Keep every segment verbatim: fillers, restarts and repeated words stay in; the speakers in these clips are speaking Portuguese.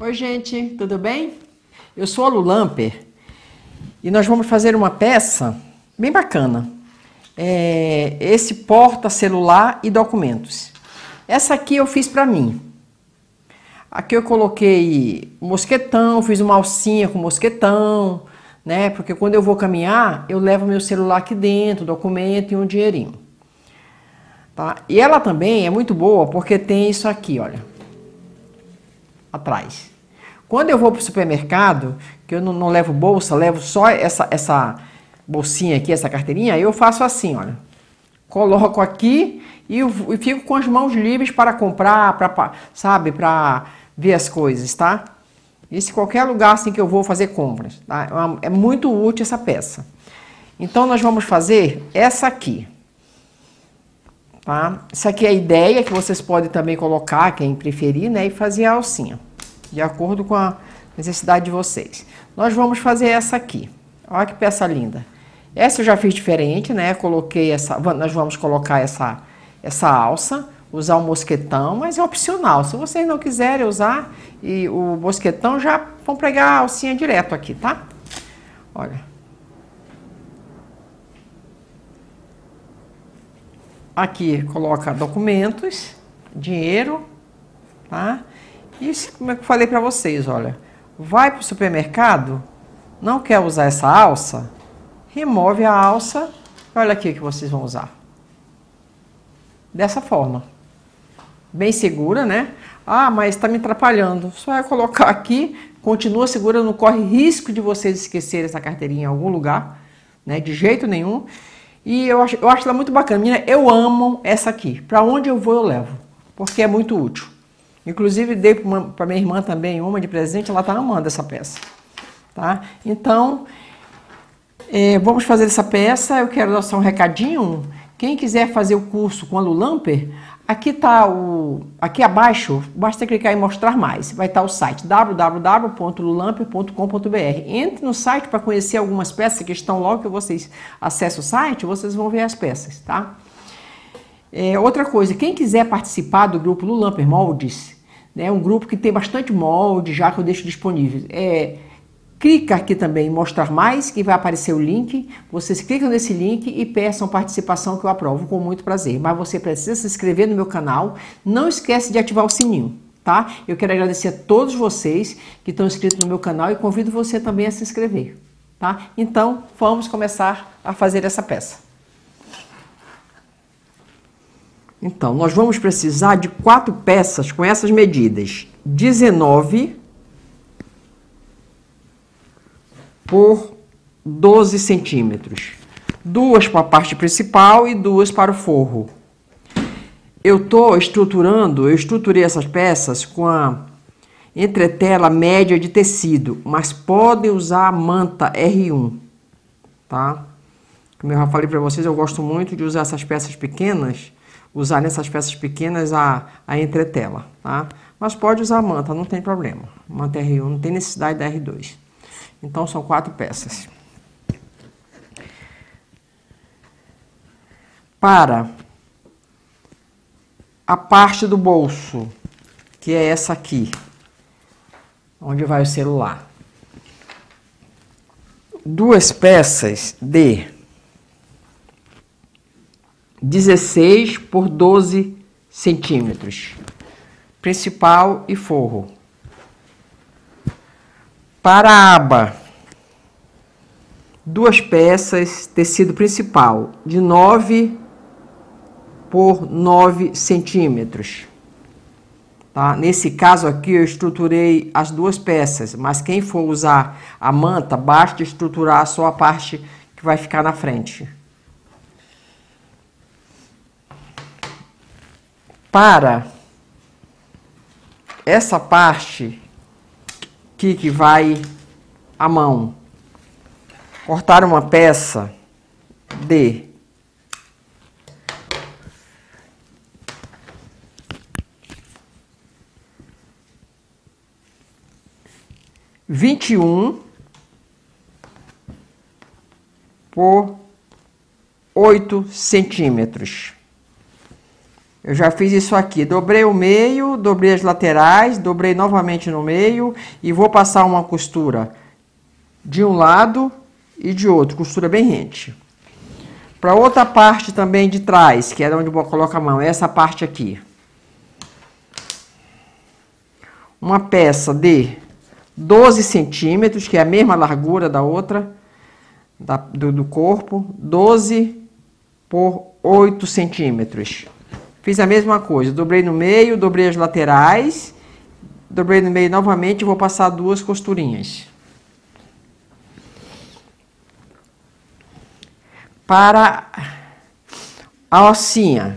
Oi gente, tudo bem? Eu sou a Lu Lampert e nós vamos fazer uma peça bem bacana. É, esse porta celular e documentos. Essa aqui eu fiz para mim. Aqui eu coloquei mosquetão, fiz uma alcinha com mosquetão, né? Porque quando eu vou caminhar, eu levo meu celular aqui dentro, documento e um dinheirinho. Tá? E ela também é muito boa porque tem isso aqui, olha. Atrás. Quando eu vou para o supermercado, que eu não, não levo bolsa, levo só essa, essa bolsinha aqui, essa carteirinha, eu faço assim, olha. Coloco aqui e, e fico com as mãos livres para comprar, para, sabe, para ver as coisas, tá? Isso em qualquer lugar assim que eu vou fazer compras, tá? É muito útil essa peça. Então nós vamos fazer essa aqui. Tá? Essa aqui é a ideia que vocês podem também colocar, quem preferir, né? E fazer a alcinha, de acordo com a necessidade de vocês. Nós vamos fazer essa aqui. Olha que peça linda. Essa eu já fiz diferente, né? Coloquei essa... Nós vamos colocar essa, essa alça, usar o mosquetão, mas é opcional. Se vocês não quiserem usar e o mosquetão, já vão pregar a alcinha direto aqui, tá? Olha. Aqui coloca documentos, dinheiro, tá? Isso, como eu falei para vocês, olha. Vai para o supermercado, não quer usar essa alça, remove a alça. Olha aqui que vocês vão usar. Dessa forma. Bem segura, né? Ah, mas está me atrapalhando. Só é colocar aqui, continua segura, não corre risco de vocês esquecerem essa carteirinha em algum lugar, né? De jeito nenhum. E eu acho, eu acho ela muito bacana. Menina, eu amo essa aqui. Para onde eu vou, eu levo. Porque é muito útil. Inclusive, dei para minha irmã também uma de presente. Ela tá amando essa peça. Tá? Então, é, vamos fazer essa peça. Eu quero dar só um recadinho. Quem quiser fazer o curso com a Lu Lampert, aqui tá o... Aqui abaixo, basta clicar em mostrar mais. Vai estar tá o site w w w ponto lula lampert ponto com ponto b r. Entre no site para conhecer algumas peças que estão logo que vocês acessam o site, vocês vão ver as peças, tá? É, outra coisa, quem quiser participar do grupo Lu Lampert Moldes, né, um grupo que tem bastante molde já que eu deixo disponível, é... Clica aqui também em mostrar mais, que vai aparecer o link. Vocês clicam nesse link e peçam participação que eu aprovo com muito prazer. Mas você precisa se inscrever no meu canal. Não esquece de ativar o sininho, tá? Eu quero agradecer a todos vocês que estão inscritos no meu canal e convido você também a se inscrever, tá? Então, vamos começar a fazer essa peça. Então, nós vamos precisar de quatro peças com essas medidas. dezenove por doze centímetros, duas para a parte principal e duas para o forro. Eu tô estruturando, eu estruturei essas peças com a entretela média de tecido, mas podem usar a manta R um, tá? Como eu já falei para vocês, eu gosto muito de usar essas peças pequenas, usar nessas peças pequenas a, a entretela, tá? Mas pode usar a manta, não tem problema. Manta R um, não tem necessidade da R dois. Então, são quatro peças. Para a parte do bolso, que é essa aqui, onde vai o celular. Duas peças de dezesseis por doze centímetros, principal e forro. Para a aba, duas peças, tecido principal, de nove por nove centímetros. Tá? Nesse caso aqui, eu estruturei as duas peças, mas quem for usar a manta, basta estruturar só a parte que vai ficar na frente. Para essa parte... Aqui que vai a mão, cortar uma peça de vinte e um por oito centímetros. Eu já fiz isso aqui, dobrei o meio, dobrei as laterais, dobrei novamente no meio e vou passar uma costura de um lado e de outro, costura bem rente. Para outra parte também de trás, que é onde eu vou colocar a mão, essa parte aqui. Uma peça de doze centímetros, que é a mesma largura da outra, da, do, do corpo, doze por oito centímetros. Fiz a mesma coisa, dobrei no meio, dobrei as laterais, dobrei no meio novamente e vou passar duas costurinhas. Para a alcinha,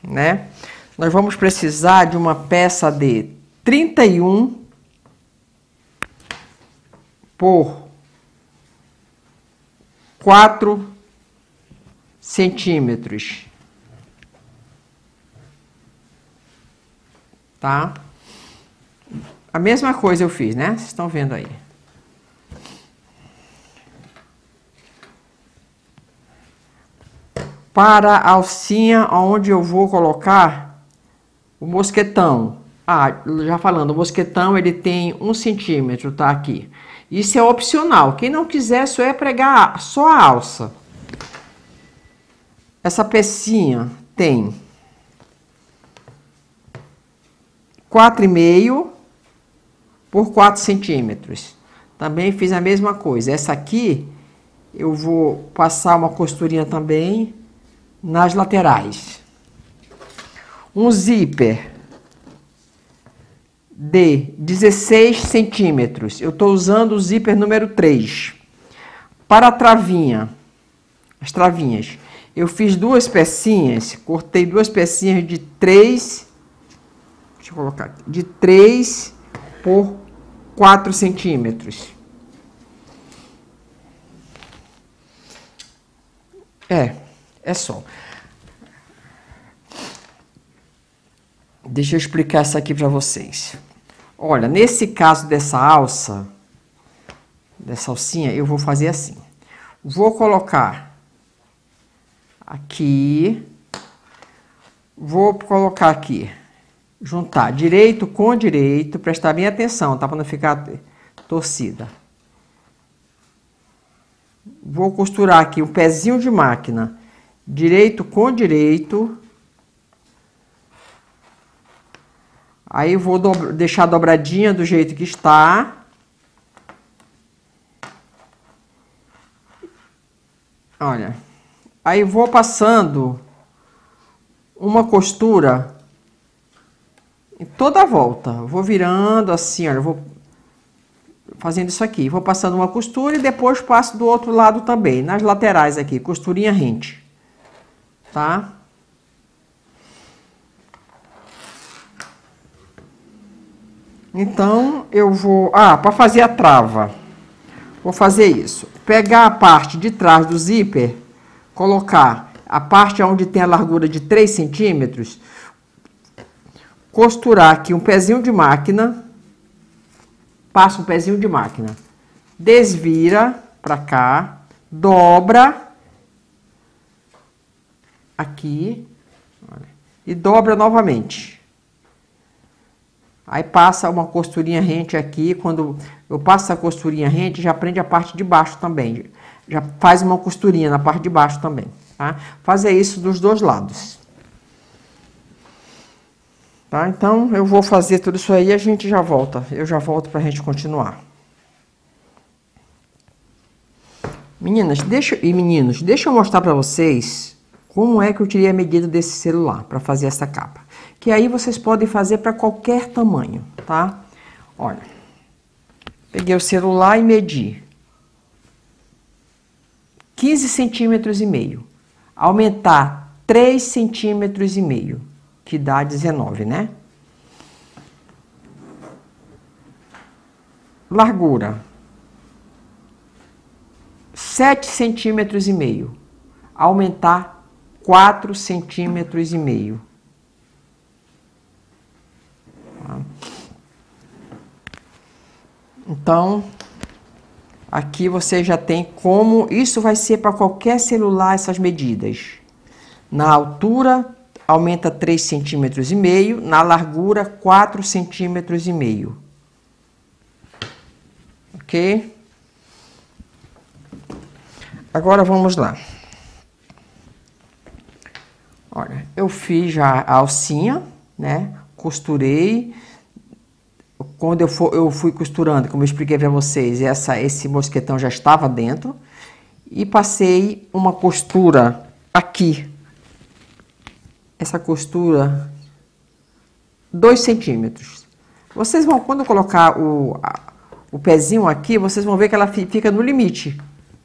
né? Nós vamos precisar de uma peça de trinta e um por quatro centímetros. Tá? A mesma coisa eu fiz, né? Vocês estão vendo aí. Para a alcinha, onde eu vou colocar o mosquetão. Ah, já falando, o mosquetão ele tem um centímetro, tá aqui. Isso é opcional. Quem não quiser, só é pregar só a alça. Essa pecinha tem quatro e meio por quatro centímetros. Também fiz a mesma coisa. Essa aqui eu vou passar uma costurinha também nas laterais. Um zíper de dezesseis centímetros. Eu estou usando o zíper número três. Para a travinha, as travinhas, eu fiz duas pecinhas, cortei duas pecinhas de três. Deixa eu colocar aqui, de três por quatro centímetros. É, é só. Deixa eu explicar isso aqui para vocês. Olha, nesse caso dessa alça, dessa alcinha, eu vou fazer assim. Vou colocar aqui, vou colocar aqui. Juntar direito com direito, prestar bem atenção, tá? Para não ficar torcida. Vou costurar aqui um pezinho de máquina, direito com direito. Aí vou dobra, deixar dobradinha do jeito que está. Olha, aí vou passando uma costura em toda a volta, vou virando assim, olha, vou fazendo isso aqui, vou passando uma costura e depois passo do outro lado também, nas laterais aqui, costurinha rente, tá? Então, eu vou... Ah, para fazer a trava, vou fazer isso. Pegar a parte de trás do zíper, colocar a parte onde tem a largura de três centímetros... Costurar aqui um pezinho de máquina, passa um pezinho de máquina, desvira para cá, dobra aqui e dobra novamente. Aí passa uma costurinha rente aqui, quando eu passo a costurinha rente, já prende a parte de baixo também, já faz uma costurinha na parte de baixo também, tá? Fazer isso dos dois lados. Tá? Então, eu vou fazer tudo isso aí e a gente já volta. Eu já volto pra gente continuar. Meninas, deixa, e meninos, deixa eu mostrar pra vocês como é que eu tirei a medida desse celular pra fazer essa capa. Que aí vocês podem fazer pra qualquer tamanho, tá? Olha, peguei o celular e medi. quinze centímetros e meio. Aumentar três centímetros e meio. Que dá dezenove, né? Largura. sete centímetros e meio. Aumentar quatro centímetros e meio. Então, aqui você já tem como... Isso vai ser para qualquer celular essas medidas. Na altura... aumenta três vírgula cinco centímetros, na largura quatro vírgula cinco centímetros. Ok? Agora vamos lá. Olha, eu fiz já a alcinha, né? Costurei. Quando eu, for, eu fui costurando, como eu expliquei para vocês, essa, esse mosquetão já estava dentro. E passei uma costura aqui. Essa costura, dois centímetros. Vocês vão, quando eu colocar o, o pezinho aqui, vocês vão ver que ela fica no limite,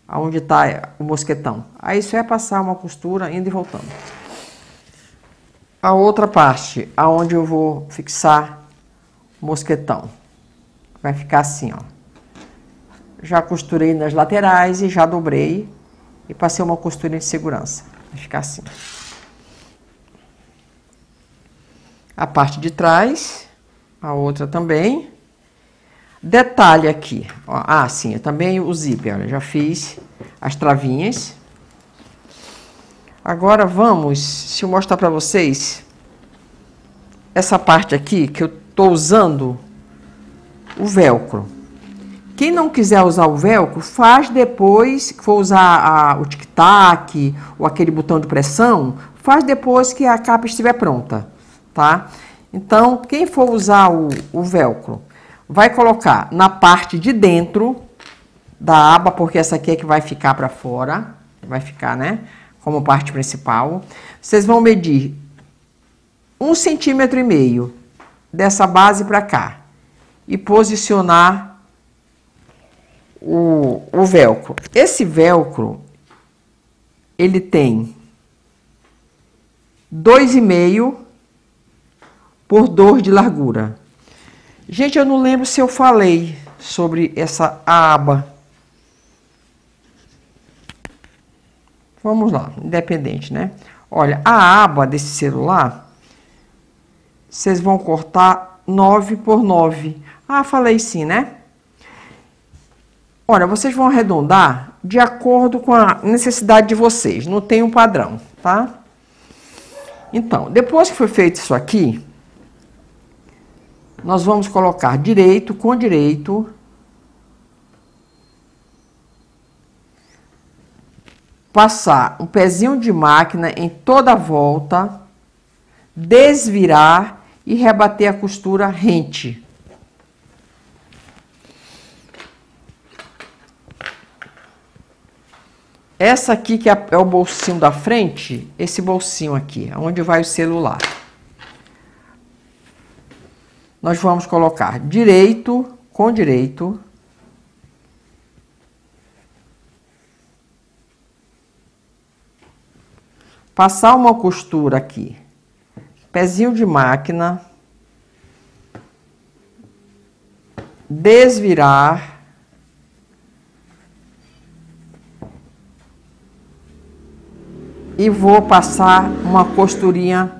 aonde está o mosquetão. Aí só é passar uma costura, indo e voltando. A outra parte, aonde eu vou fixar o mosquetão. Vai ficar assim, ó. Já costurei nas laterais e já dobrei e passei uma costurinha de segurança. Vai ficar assim. A parte de trás, a outra também. Detalhe aqui, ó, ah, sim, eu também o zíper, olha, já fiz as travinhas. Agora vamos, deixa eu mostrar pra vocês, essa parte aqui que eu tô usando o velcro. Quem não quiser usar o velcro, faz depois, que for usar a, o tic-tac, ou aquele botão de pressão, faz depois que a capa estiver pronta. Tá? Então, quem for usar o, o velcro, vai colocar na parte de dentro da aba, porque essa aqui é que vai ficar para fora, vai ficar, né, como parte principal. Vocês vão medir um centímetro e meio dessa base para cá e posicionar o, o velcro. Esse velcro, ele tem dois e meio por dois de largura. Gente, eu não lembro se eu falei sobre essa aba. Vamos lá, independente, né? Olha, a aba desse celular, vocês vão cortar nove por nove. Ah, falei sim, né? Olha, vocês vão arredondar de acordo com a necessidade de vocês. Não tem um padrão, tá? Então, depois que foi feito isso aqui, nós vamos colocar direito com direito. Passar um pezinho de máquina em toda a volta. Desvirar e rebater a costura rente. Essa aqui que é o bolsinho da frente, esse bolsinho aqui, onde vai o celular. Nós vamos colocar direito com direito. Passar uma costura aqui. Pezinho de máquina. Desvirar. E vou passar uma costurinha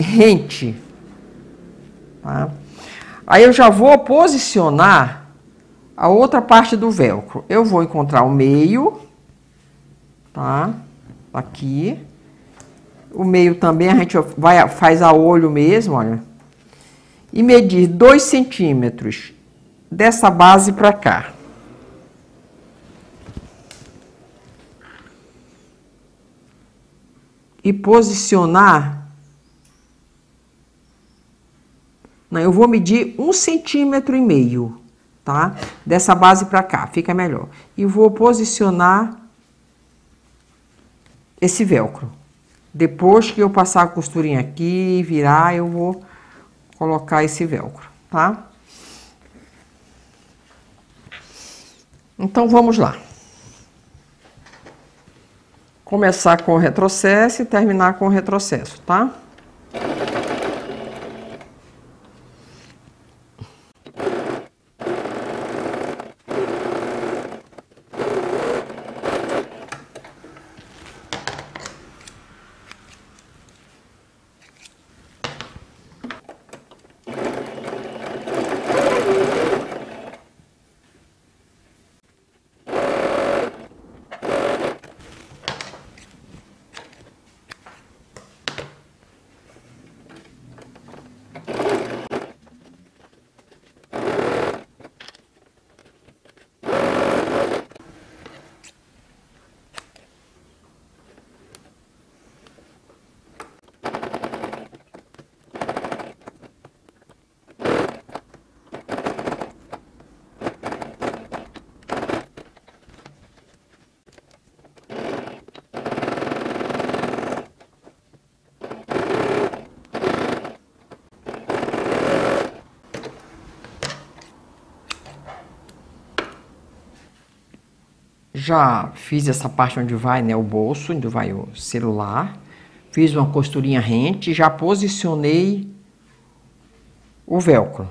rente. Tá? Aí eu já vou posicionar a outra parte do velcro. Eu vou encontrar o meio, tá? Aqui. O meio também a gente vai, faz a olho mesmo, olha. E medir dois centímetros dessa base pra cá. E posicionar... Eu vou medir um centímetro e meio, tá? Dessa base pra cá, fica melhor. E vou posicionar esse velcro. Depois que eu passar a costurinha aqui, virar, eu vou colocar esse velcro, tá? Então, vamos lá. Começar com o retrocesso e terminar com o retrocesso, tá? já fiz essa parte onde vai, né, o bolso, onde vai o celular. Fiz uma costurinha rente, já posicionei o velcro.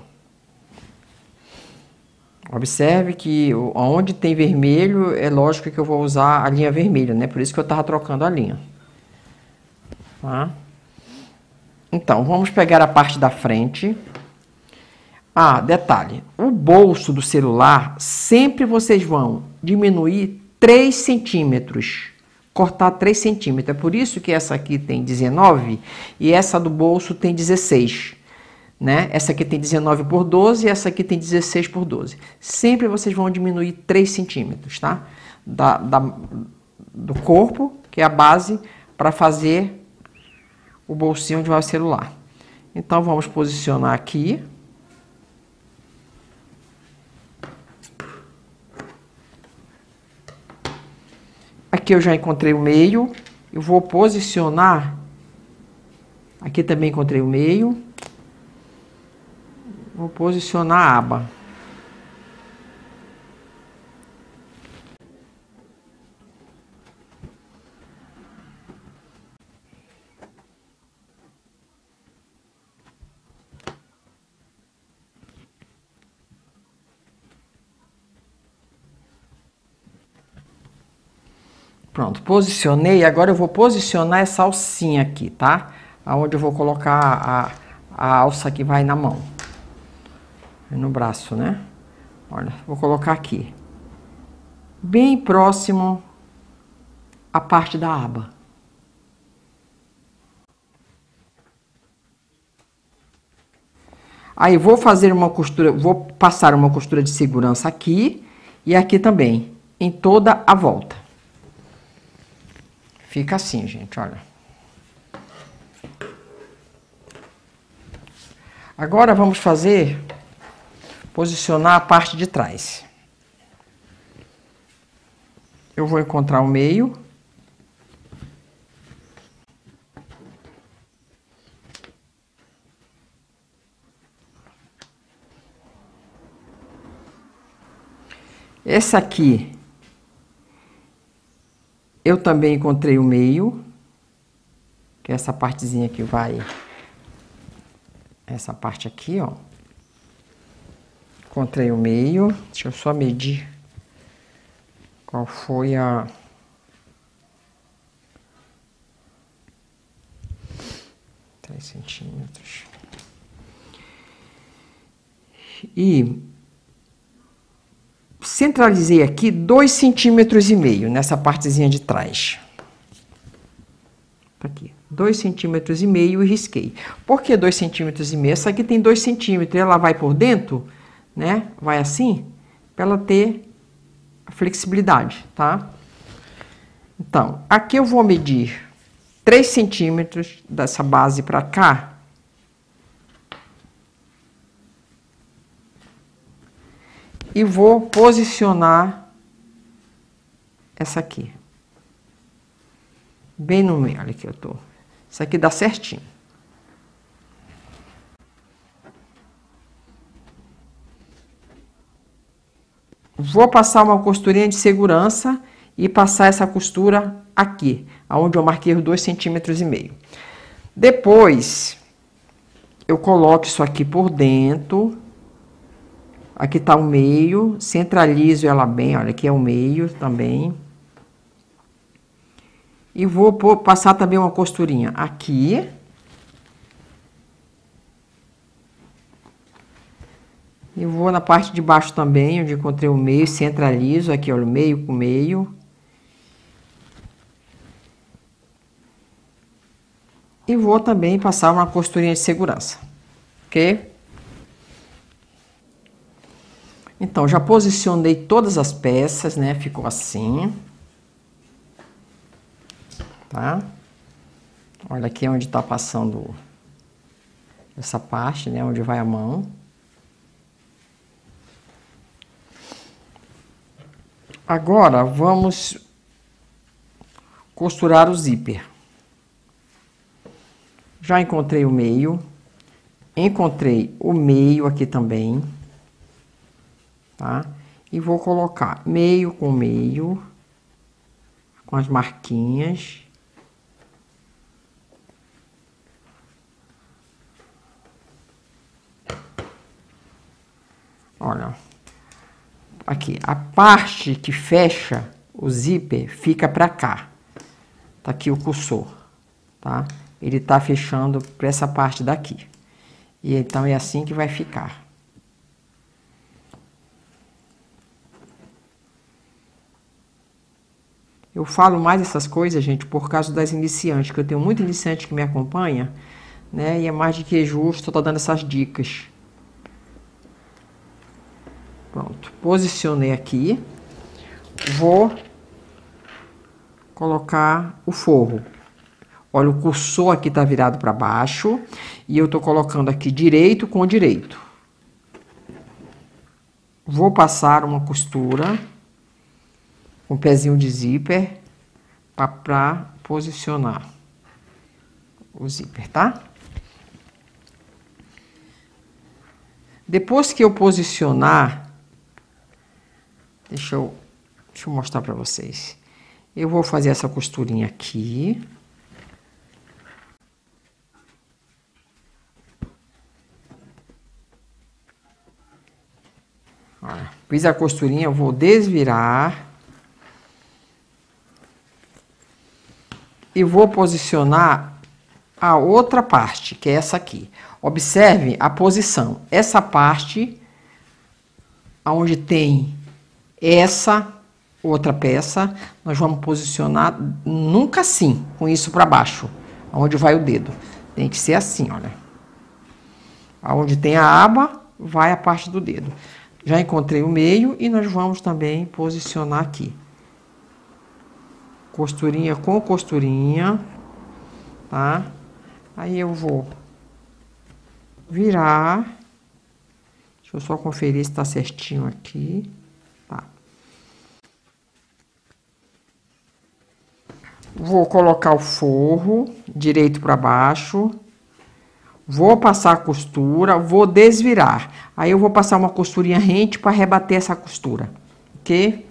Observe que onde tem vermelho, é lógico que eu vou usar a linha vermelha, né? Por isso que eu tava trocando a linha. Tá? Então, vamos pegar a parte da frente. Ah, detalhe, o bolso do celular, sempre vocês vão diminuir três centímetros, cortar três centímetros. É por isso que essa aqui tem dezenove e essa do bolso tem dezesseis, né? Essa aqui tem dezenove por doze e essa aqui tem dezesseis por doze. Sempre vocês vão diminuir três centímetros, tá? Da, da, do corpo, que é a base, para fazer o bolsinho onde vai o celular. Então, vamos posicionar aqui. Aqui eu já encontrei o meio, eu vou posicionar, aqui também encontrei o meio, vou posicionar a aba. Pronto, posicionei. Agora eu vou posicionar essa alcinha aqui, tá? Aonde eu vou colocar a, a alça que vai na mão. No braço, né? Olha, vou colocar aqui. Bem próximo à parte da aba. Aí vou fazer uma costura, vou passar uma costura de segurança aqui e aqui também, em toda a volta. Fica assim, gente, olha. Agora vamos fazer, posicionar a parte de trás. Eu vou encontrar o meio. Essa aqui eu também encontrei o meio, que é essa partezinha que vai, essa parte aqui, ó. Encontrei o meio, deixa eu só medir qual foi a... três centímetros. E... centralizei aqui dois centímetros e meio nessa partezinha de trás. Aqui, dois centímetros e meio e risquei. Por que dois centímetros e meio? Essa aqui tem dois centímetros, ela vai por dentro, né? Vai assim, para ela ter flexibilidade, tá? Então, aqui eu vou medir três centímetros dessa base para cá. E vou posicionar essa aqui. Bem no meio, olha aqui eu tô. Isso aqui dá certinho. Vou passar uma costurinha de segurança e passar essa costura aqui, aonde eu marquei os dois centímetros e meio. Depois, eu coloco isso aqui por dentro. Aqui tá o meio, centralizo ela bem, olha, aqui é o meio também. E vou passar também uma costurinha aqui. E vou na parte de baixo também, onde encontrei o meio, centralizo, aqui, olha, o meio com o meio. E vou também passar uma costurinha de segurança, ok? Então, já posicionei todas as peças, né? Ficou assim. Tá? Olha aqui onde tá passando essa parte, né? Onde vai a mão. Agora, vamos costurar o zíper. Já encontrei o meio. Encontrei o meio aqui também. Tá? E vou colocar meio com meio, com as marquinhas. Olha, aqui, a parte que fecha o zíper fica pra cá. Tá aqui o cursor, tá? Ele tá fechando pra essa parte daqui. E então é assim que vai ficar. Eu falo mais essas coisas, gente, por causa das iniciantes, que eu tenho muito iniciante que me acompanha, né? E é mais do que justo, eu tô dando essas dicas. Pronto, posicionei aqui. Vou colocar o forro. Olha, o cursor aqui tá virado para baixo e eu tô colocando aqui direito com direito. Vou passar uma costura, um pezinho de zíper, para posicionar o zíper, tá? Depois que eu posicionar, deixa eu, deixa eu mostrar para vocês. Eu vou fazer essa costurinha aqui. Olha, fiz a costurinha, eu vou desvirar. E vou posicionar a outra parte, que é essa aqui. Observe a posição. Essa parte, onde tem essa outra peça, nós vamos posicionar nunca assim, com isso para baixo, aonde vai o dedo. Tem que ser assim, olha. Aonde tem a aba, vai a parte do dedo. Já encontrei o meio e nós vamos também posicionar aqui. Costurinha com costurinha, tá? Aí eu vou virar. Deixa eu só conferir se tá certinho aqui. Tá. Vou colocar o forro direito para baixo. Vou passar a costura, vou desvirar. Aí eu vou passar uma costurinha rente para rebater essa costura, ok?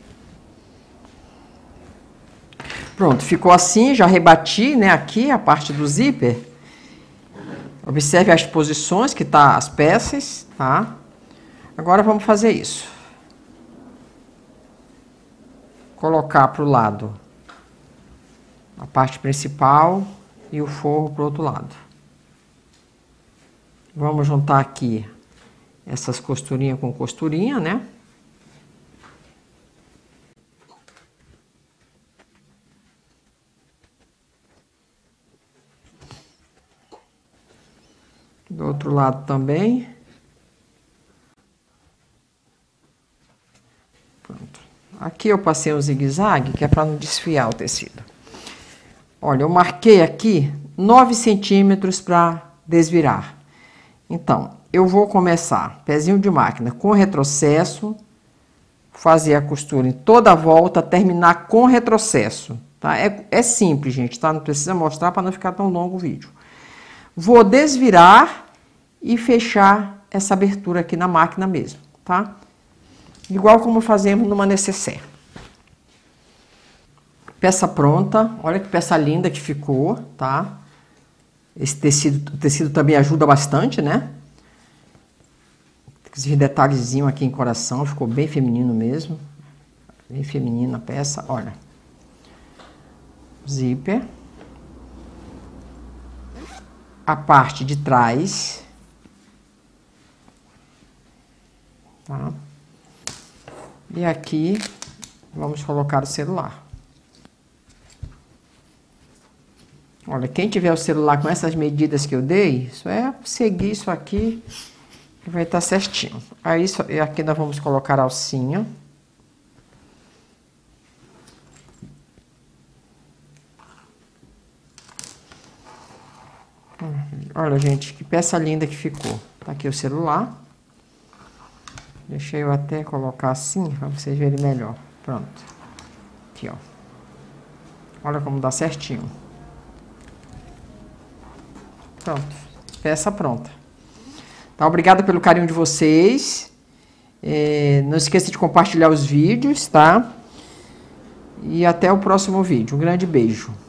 Pronto, ficou assim, já rebati, né, aqui a parte do zíper. Observe as posições que tá as peças, tá? Agora vamos fazer isso. Colocar pro lado a parte principal e o forro pro outro lado. Vamos juntar aqui essas costurinhas com costurinha, né? Do outro lado também. Pronto. Aqui eu passei um zigue-zague, que é para não desfiar o tecido. Olha, eu marquei aqui nove centímetros para desvirar. Então, eu vou começar, pezinho de máquina, com retrocesso, fazer a costura em toda a volta, terminar com retrocesso, tá? É, é simples, gente, tá? Não precisa mostrar para não ficar tão longo o vídeo. Vou desvirar e fechar essa abertura aqui na máquina mesmo, tá? Igual como fazemos numa nécessaire. Peça pronta, olha que peça linda que ficou, tá? Esse tecido, o tecido também ajuda bastante, né? Esses detalhezinhos aqui em coração, ficou bem feminino mesmo. Bem feminina a peça, olha. Zíper. A parte de trás, tá? E aqui vamos colocar o celular. Olha, quem tiver o celular com essas medidas que eu dei, só é seguir isso aqui que vai estar certinho. Aí aqui nós vamos colocar a alcinha. Olha, gente, que peça linda que ficou. Tá aqui o celular. Deixa eu até colocar assim, pra vocês verem melhor. Pronto. Aqui, ó. Olha como dá certinho. Pronto. Peça pronta. Tá, obrigada pelo carinho de vocês. É, não esqueça de compartilhar os vídeos, tá? e até o próximo vídeo. Um grande beijo.